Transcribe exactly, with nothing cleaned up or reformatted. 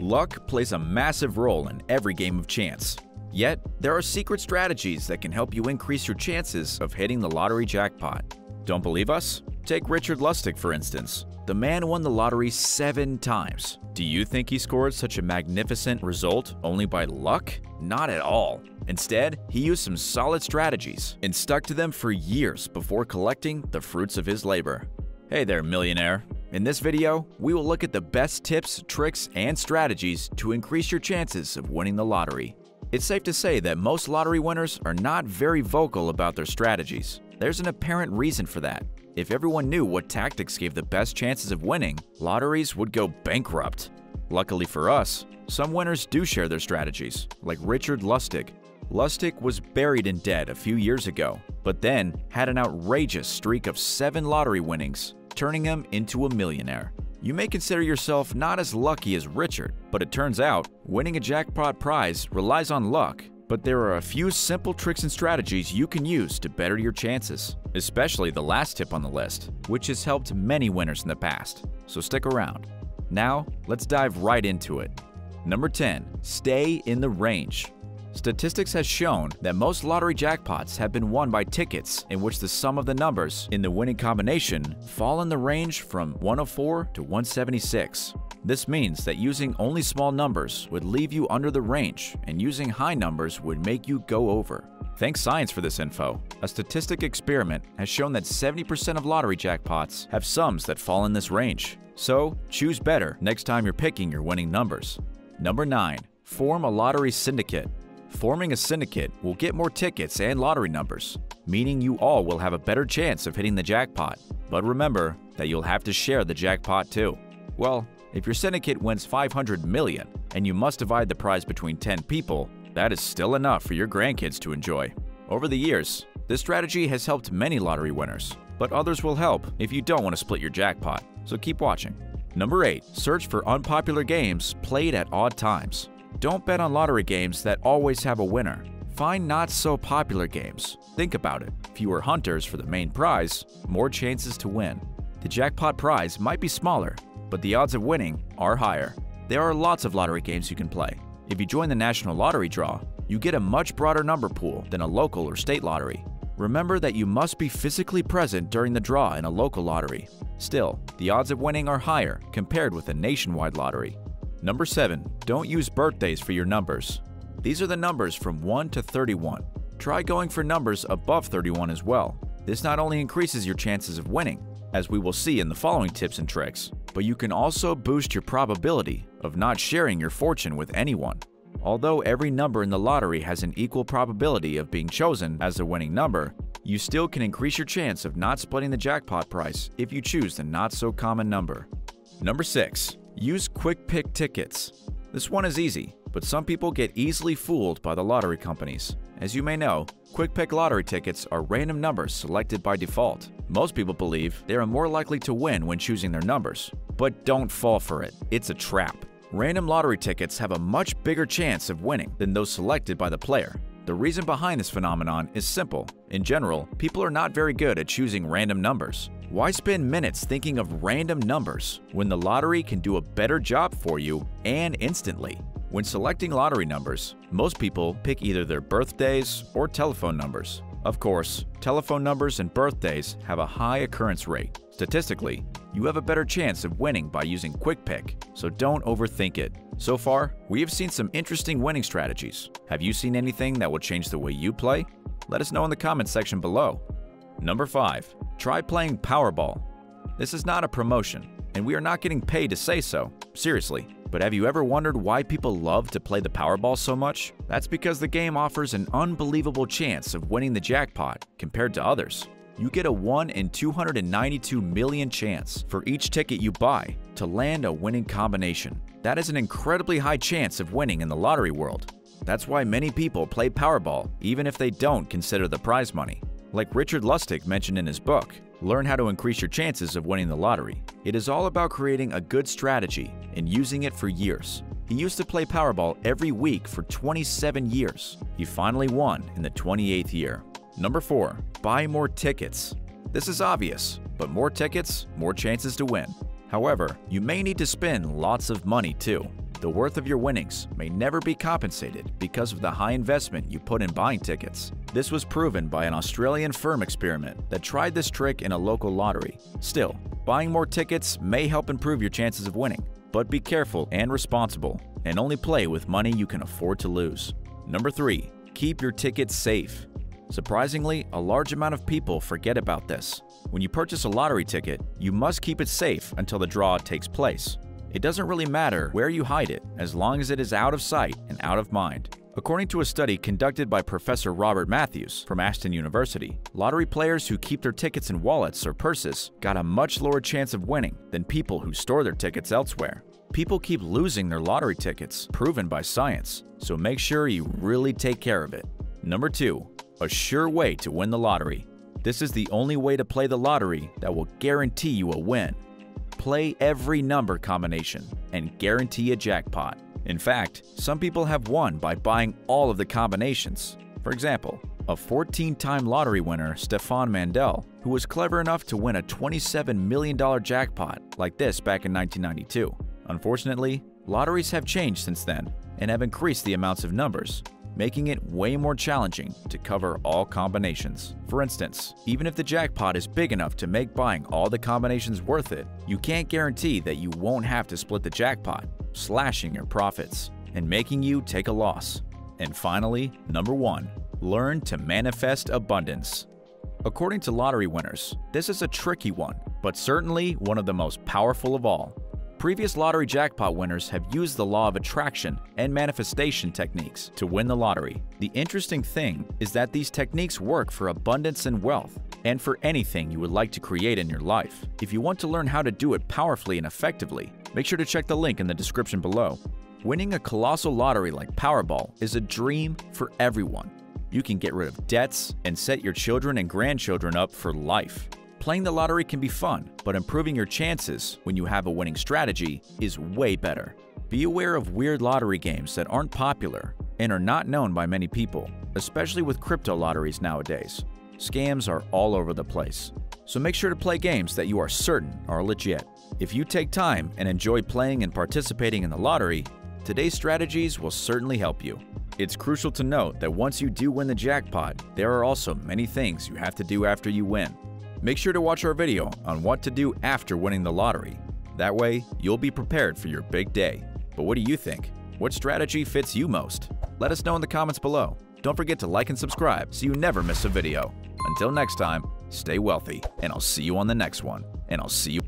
Luck plays a massive role in every game of chance. Yet, there are secret strategies that can help you increase your chances of hitting the lottery jackpot. Don't believe us? Take Richard Lustig, for instance. The man won the lottery seven times. Do you think he scored such a magnificent result only by luck? Not at all. Instead, he used some solid strategies and stuck to them for years before collecting the fruits of his labor. Hey there, millionaire. In this video, we will look at the best tips, tricks, and strategies to increase your chances of winning the lottery. It's safe to say that most lottery winners are not very vocal about their strategies. There's an apparent reason for that. If everyone knew what tactics gave the best chances of winning, lotteries would go bankrupt. Luckily for us, some winners do share their strategies, like Richard Lustig. Lustig was buried in debt a few years ago, but then had an outrageous streak of seven lottery winnings, turning him into a millionaire. You may consider yourself not as lucky as Richard, but it turns out winning a jackpot prize relies on luck. But there are a few simple tricks and strategies you can use to better your chances, especially the last tip on the list, which has helped many winners in the past, so stick around. Now, let's dive right into it. Number ten. Stay in the range. Statistics has shown that most lottery jackpots have been won by tickets in which the sum of the numbers in the winning combination fall in the range from one oh four to one seventy-six. This means that using only small numbers would leave you under the range, and using high numbers would make you go over. Thanks science for this info. A statistic experiment has shown that seventy percent of lottery jackpots have sums that fall in this range. So, choose better next time you're picking your winning numbers. Number nine. Form a lottery syndicate. Forming a syndicate will get more tickets and lottery numbers, meaning you all will have a better chance of hitting the jackpot. But remember that you'll have to share the jackpot too. Well, if your syndicate wins five hundred million dollars and you must divide the prize between ten people, that is still enough for your grandkids to enjoy. Over the years, this strategy has helped many lottery winners, but others will help if you don't want to split your jackpot, so keep watching. Number eight. Search for unpopular games played at odd times. Don't bet on lottery games that always have a winner. Find not-so-popular games. Think about it. Fewer hunters for the main prize, more chances to win. The jackpot prize might be smaller, but the odds of winning are higher. There are lots of lottery games you can play. If you join the national lottery draw, you get a much broader number pool than a local or state lottery. Remember that you must be physically present during the draw in a local lottery. Still, the odds of winning are higher compared with a nationwide lottery. Number seven. Don't use birthdays for your numbers. These are the numbers from one to thirty-one. Try going for numbers above thirty-one as well. This not only increases your chances of winning, as we will see in the following tips and tricks, but you can also boost your probability of not sharing your fortune with anyone. Although every number in the lottery has an equal probability of being chosen as the winning number, you still can increase your chance of not splitting the jackpot prize if you choose the not-so-common number. Number six. Use Quick Pick tickets. This one is easy, but some people get easily fooled by the lottery companies. As you may know, Quick Pick lottery tickets are random numbers selected by default. Most people believe they are more likely to win when choosing their numbers. But don't fall for it. It's a trap. Random lottery tickets have a much bigger chance of winning than those selected by the player. The reason behind this phenomenon is simple. In general, people are not very good at choosing random numbers. Why spend minutes thinking of random numbers when the lottery can do a better job for you and instantly? When selecting lottery numbers, most people pick either their birthdays or telephone numbers. Of course, telephone numbers and birthdays have a high occurrence rate. Statistically, you have a better chance of winning by using Quick Pick, so don't overthink it. So far, we have seen some interesting winning strategies. Have you seen anything that will change the way you play? Let us know in the comments section below. Number five. Try playing Powerball. This is not a promotion, and we are not getting paid to say so, seriously. But have you ever wondered why people love to play the Powerball so much? That's because the game offers an unbelievable chance of winning the jackpot compared to others. You get a one in two hundred ninety-two million chance for each ticket you buy to land a winning combination. That is an incredibly high chance of winning in the lottery world. That's why many people play Powerball even if they don't consider the prize money. Like Richard Lustig mentioned in his book, Learn How to Increase Your Chances of Winning the Lottery. It is all about creating a good strategy and using it for years. He used to play Powerball every week for twenty-seven years. He finally won in the twenty-eighth year. Number four. Buy more tickets. This is obvious, but more tickets, more chances to win. However, you may need to spend lots of money too. The worth of your winnings may never be compensated because of the high investment you put in buying tickets. This was proven by an Australian firm experiment that tried this trick in a local lottery. Still, buying more tickets may help improve your chances of winning, but be careful and responsible, and only play with money you can afford to lose. Number three. Keep your tickets safe. Surprisingly, a large amount of people forget about this. When you purchase a lottery ticket, you must keep it safe until the draw takes place. It doesn't really matter where you hide it, as long as it is out of sight and out of mind. According to a study conducted by Professor Robert Matthews from Aston University, lottery players who keep their tickets in wallets or purses got a much lower chance of winning than people who store their tickets elsewhere. People keep losing their lottery tickets, proven by science, so make sure you really take care of it. Number two. A sure way to win the lottery. This is the only way to play the lottery that will guarantee you a win. Play every number combination and guarantee a jackpot. In fact, some people have won by buying all of the combinations. For example, a fourteen-time lottery winner, Stefan Mandel, who was clever enough to win a twenty-seven million dollar jackpot like this back in nineteen ninety-two. Unfortunately, lotteries have changed since then and have increased the amounts of numbers, making it way more challenging to cover all combinations. For instance, even if the jackpot is big enough to make buying all the combinations worth it, you can't guarantee that you won't have to split the jackpot, slashing your profits and making you take a loss. And finally, number one, learn to manifest abundance. According to lottery winners, this is a tricky one, but certainly one of the most powerful of all. Previous lottery jackpot winners have used the law of attraction and manifestation techniques to win the lottery. The interesting thing is that these techniques work for abundance and wealth, and for anything you would like to create in your life. If you want to learn how to do it powerfully and effectively, make sure to check the link in the description below. Winning a colossal lottery like Powerball is a dream for everyone. You can get rid of debts and set your children and grandchildren up for life. Playing the lottery can be fun, but improving your chances when you have a winning strategy is way better. Be aware of weird lottery games that aren't popular and are not known by many people, especially with crypto lotteries nowadays. Scams are all over the place, so make sure to play games that you are certain are legit. If you take time and enjoy playing and participating in the lottery, today's strategies will certainly help you. It's crucial to note that once you do win the jackpot, there are also many things you have to do after you win. Make sure to watch our video on what to do after winning the lottery. That way, you'll be prepared for your big day. But what do you think? What strategy fits you most? Let us know in the comments below. Don't forget to like and subscribe so you never miss a video. Until next time, stay wealthy, and I'll see you on the next one. And I'll see you.